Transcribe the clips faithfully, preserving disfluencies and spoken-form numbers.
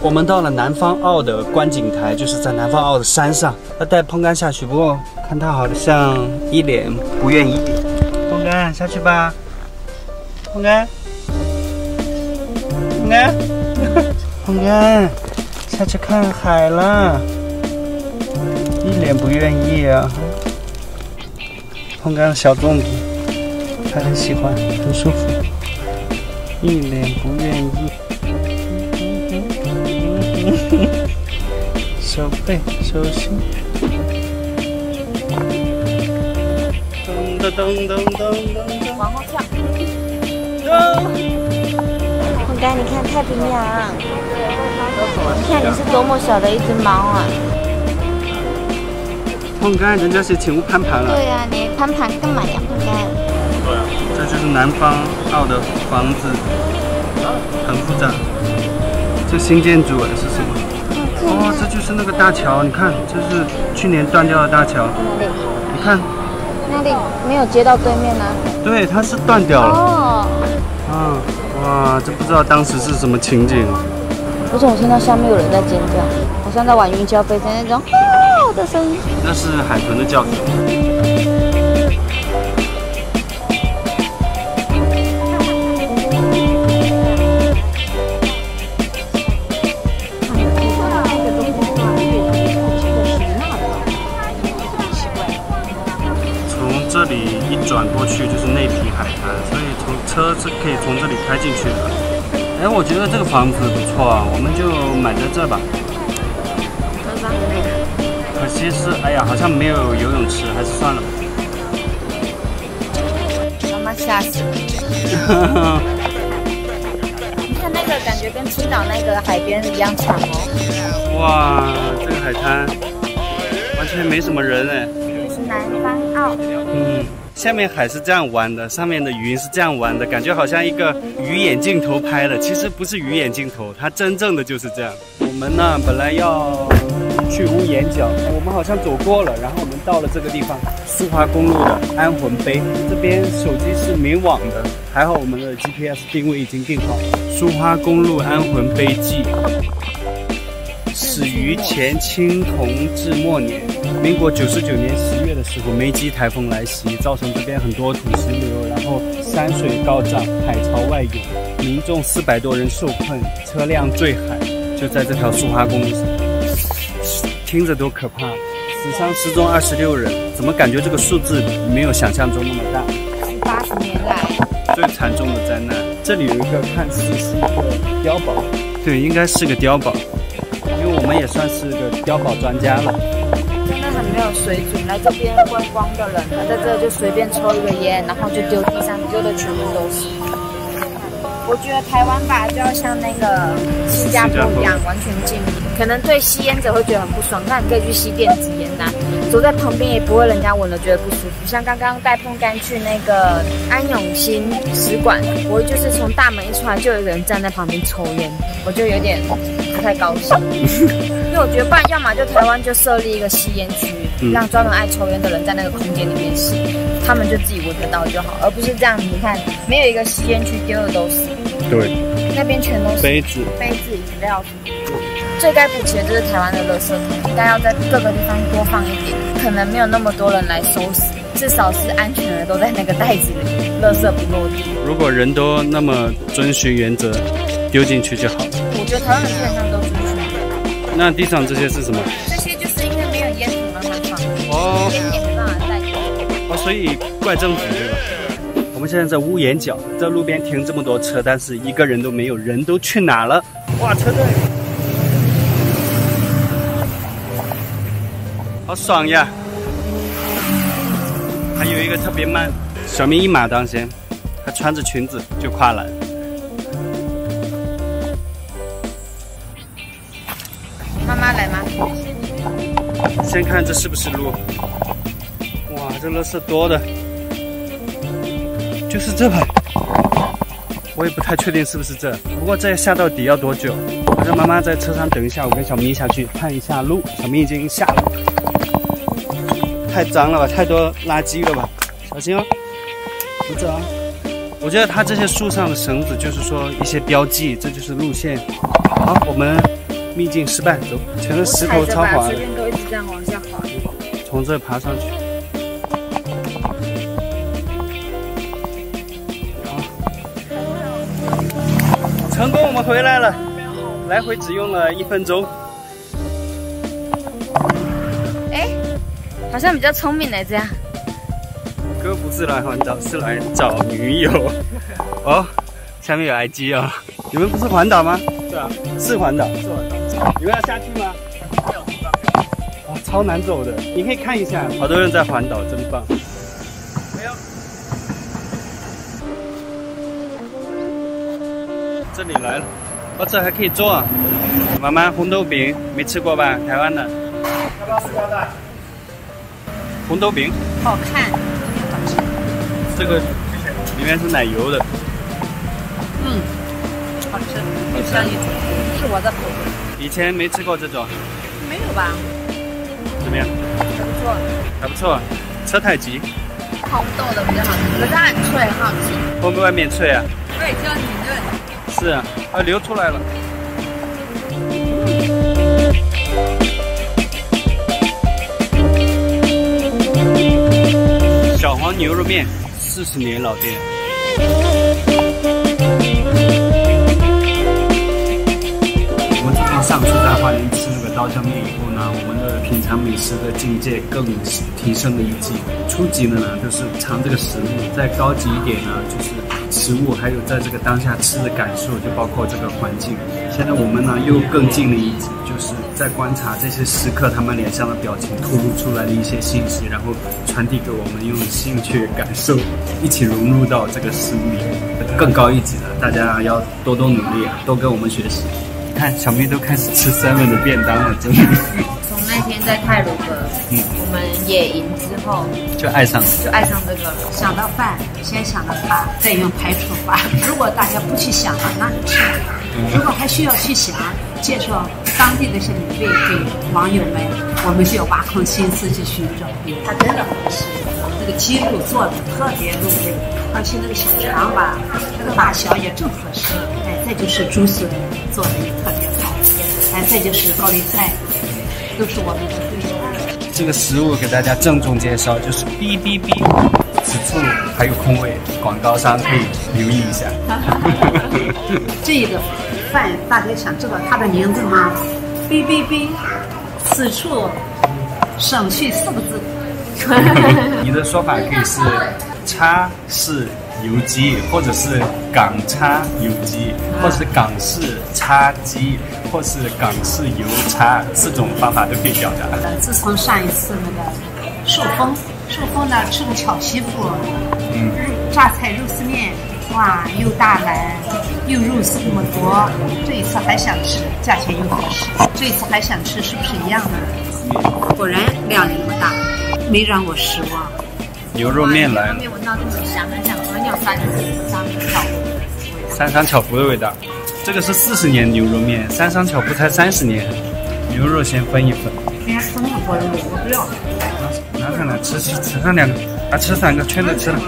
我们到了南方澳的观景台，就是在南方澳的山上。要带碰竿下去，不过看他好像一脸不愿意。碰竿下去吧，碰竿，碰竿，碰竿，下去看海了，一脸不愿意啊。碰竿的小粽子，他很喜欢，很舒服，一脸不愿意。 手背、手心，咚咚咚咚咚咚，往后跳。碰竿，你看太平洋，你看你是多么小的一只猫啊！碰竿，人家是请勿攀爬了。对呀、啊，你攀爬干嘛呀？碰竿。对啊，这就是南方澳的房子，很复杂。 这新建筑哎是什么？哦，这就是那个大桥，你看，这是去年断掉的大桥。哪里？你看，那里没有接到对面呢、啊。对，它是断掉了。哦。啊，哇，这不知道当时是什么情景。不是，我听到下面有人在尖叫，好像在玩云霄飞车那种啊的声音。那是海豚的叫声。这里一转过去就是内皮海滩，所以从车是可以从这里开进去的。哎，我觉得这个房子不错啊，我们就买在这吧。可惜是，哎呀，好像没有游泳池，还是算了。妈妈吓死了！你看那个感觉跟青岛那个海边一样长哦。哇，这个海滩完全没什么人哎。 南方澳，嗯，下面海是这样弯的，上面的云是这样弯的，感觉好像一个鱼眼镜头拍的，其实不是鱼眼镜头，它真正的就是这样。我们呢，本来要去屋檐角，我们好像走过了，然后我们到了这个地方，苏花公路的安魂碑，这边手机是没网的，还好我们的 G P S 定位已经定好，苏花公路安魂碑记。 始于前清同治末年，民国九十九年十月的时候，梅基台风来袭，造成这边很多土石流，然后山水高涨，海潮外涌，民众四百多人受困，车辆坠海，就在这条苏花公路上，听着都可怕。死伤失踪二十六人，怎么感觉这个数字没有想象中那么大？是八十年来最惨重的灾难。这里有一个看似是一个碉堡，对，应该是个碉堡。 因为我们也算是个碉堡专家了，真的很没有水准。来这边观光的人，他在这就随便抽一个烟，然后就丢地上，丢的全部都是。我觉得台湾吧，就要像那个新加坡一样，完全禁烟。可能对吸烟者会觉得很不爽，那你可以去吸电子烟呐、啊，走在旁边也不会人家闻了觉得不舒服。像刚刚带碰竿去那个安永新使馆，我就是从大门一出来就有人站在旁边抽烟，我就有点。 不太高兴，因为我觉得，不然要么就台湾就设立一个吸烟区，嗯、让专门爱抽烟的人在那个空间里面吸，他们就自己闻得到就好，而不是这样。你看，没有一个吸烟区，丢的都是。对，那边全都是杯子、杯子、饮料。最该补齐的就是台湾的垃圾桶，应该要在各个地方多放一点，可能没有那么多人来收拾，至少是安全的都在那个袋子里，垃圾不落地。如果人都那么遵循原则，丢进去就好了。 我觉得台湾人基本上都是这样。那地上这些是什么？这些就是因为没有烟土让它放，哦，烟也没办法带。哦，所以怪政府对吧？我们现在在屋檐角，在路边停这么多车，但是一个人都没有，人都去哪了？哇，车队！好爽呀！还有一个特别慢，小明一马当先，他穿着裙子就跨栏。 妈来吗？先看这是不是路？哇，这垃圾多的，就是这吧。我也不太确定是不是这，不过这下到底要多久？我让妈妈在车上等一下，我跟小明下去看一下路。小明已经下了，太脏了吧，太多垃圾了吧，小心哦，扶着啊。我觉得它这些树上的绳子就是说一些标记，这就是路线。好，我们秘境失败，走，全是石头超滑的。随便都一直这样往下滑。从这爬上去。好，成功，我们回来了，来回只用了一分钟。 好像比较聪明的这样。哥不是来环岛，是来找女友。哦，下面有 I G 哦。你们不是环岛吗？对啊，是环岛。是环岛。你们要下去吗？哦，超难走的。你可以看一下，好多人在环岛，真棒。没有。这里来了，哦，这还可以做。妈妈，红豆饼没吃过吧？台湾的。要不要吃包的？ 红豆饼好看，这个里面是奶油的，嗯，好吃，好吃，是我的口味。以前没吃过这种，没有吧？怎么样？还不错，还不错。车太极，红豆的比较好吃，可是它很脆，很好吃。会不会外面脆啊？对，就里嫩。是啊，啊，流出来了。 小黄牛肉面，四十年老店。我们自从上次在花莲吃那个刀削面以后呢，我们的品尝美食的境界更提升了一级。初级的呢，就是尝这个食物；再高级一点呢，就是食物还有在这个当下吃的感受，就包括这个环境。现在我们呢又更进了一级，就是在观察这些食客他们脸上的表情，吐露出来的一些信息，然后。 传递给我们，用兴趣、感受一起融入到这个食物里。更高一级的，大家要多多努力，多跟我们学习。你看，小妹都开始吃seven的便当了，真的。从那天在太鲁阁，嗯，我们野营之后，就爱上，就爱上这个了。想到饭，先想到它，再用排除法。如果大家不去想了，那就吃了。如果还需要去想，介绍当地的一些美味给网友们。 我们就挖空心思去寻找，它真的好吃。那个鸡肉做的特别入味，而且那个小肠吧，那个大小也正合适。哎，再就是竹笋做的也特别好，哎，再就是高丽菜，都是我们的最爱。这个食物给大家郑重介绍，就是哔哔哔，此处还有空位，广告商可以留意一下。这个饭大家想知道它的名字吗？哔哔哔。 此处省去四个字。你的说法可以是叉式油鸡，或者是港叉油鸡，或是港式叉鸡，或是港式油叉，四种方法都可以表达。呃，自从上一次那个寿丰，寿丰呢吃个巧媳妇，嗯，榨菜肉丝面，哇，又大碗。 又肉丝那么多，这一次还想吃，价钱又合适。这一次还想吃，是不是一样呢？果然量那么大，没让我失望。牛肉面来了，没闻到那种香很香，闻到三商巧福，三商巧福的味道。这个是四十年牛肉面，三商巧福才三十年。牛肉先分一份，人家分了我肉，我不要。拿上来吃吃，吃上两个，啊，吃三个，全都吃了。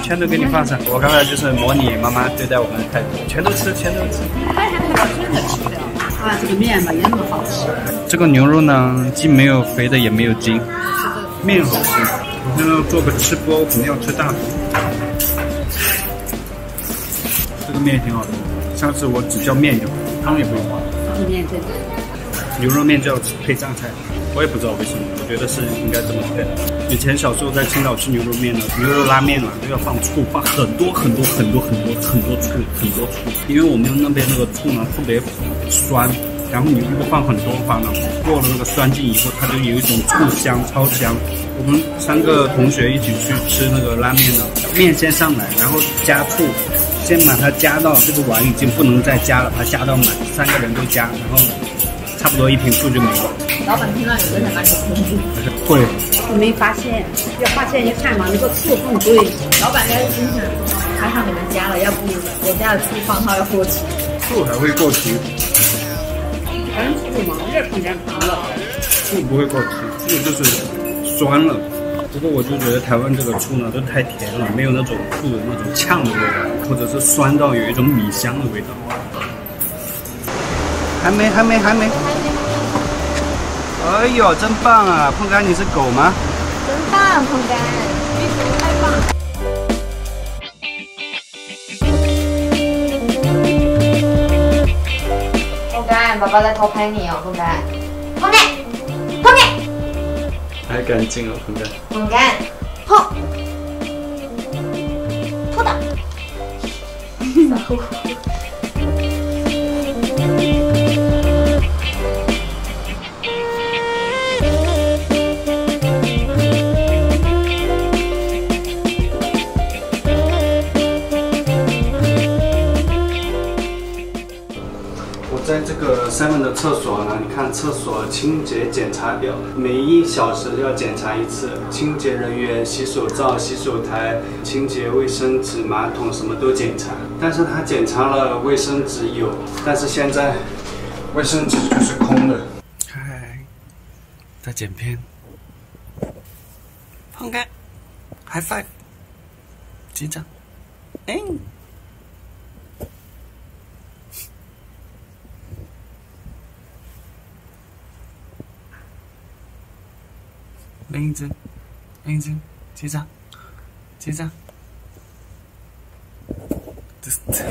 全都给你放上，我刚才就是模拟妈妈对待我们的态度，全都吃，全都吃。哎，真的吃不了啊！这个面吧也那么好吃。这个牛肉呢，既没有肥的，也没有筋，面好吃。我现在要做个吃播，我肯定要吃大米。这个面挺好吃，上次我只叫面就好，汤也不用放。这面真的。牛肉面就要配榨菜。 我也不知道为什么，我觉得是应该这么配。以前小时候在青岛吃牛肉面呢，牛肉拉面嘛都要放醋，放很多很多很多很多很多醋，很多醋。因为我们那边那个醋呢特别酸，然后你如果放很多的话呢，过了那个酸劲以后，它就有一种醋香，超香。我们三个同学一起去吃那个拉面呢，面先上来，然后加醋，先把它加到这个碗已经不能再加了，它加到满，三个人都加，然后差不多一瓶醋就没了。 老板听到有人在那里空腹，会。你没发现？要发现一看嘛，那个醋更贵。老板要是心想，他上给他加了，要不人家的醋放它要过期。醋还会过期？还是醋吗？越放越长了。醋不会过期，醋就是酸了。不过我就觉得台湾这个醋呢都太甜了，没有那种醋的那种呛的味道，或者是酸到有一种米香的味道。还没，还没，还没。哎呦，真棒啊！碰干，你是狗吗？真棒，碰干，太棒了。 爸爸在偷拍你哦，碰干，碰干，碰干，太干净了，碰干，碰干，碰，碰的，傻乎乎。在这个seven的厕所呢，你看厕所清洁检查表，每一小时要检查一次，清洁人员、洗手罩、洗手台、清洁卫生纸、马桶什么都检查。但是他检查了卫生纸有，但是现在卫生纸就是空的。嗨，在剪片。碰干 ，high five， 击掌，哎。 另一只，另一只，结账，结账，这这。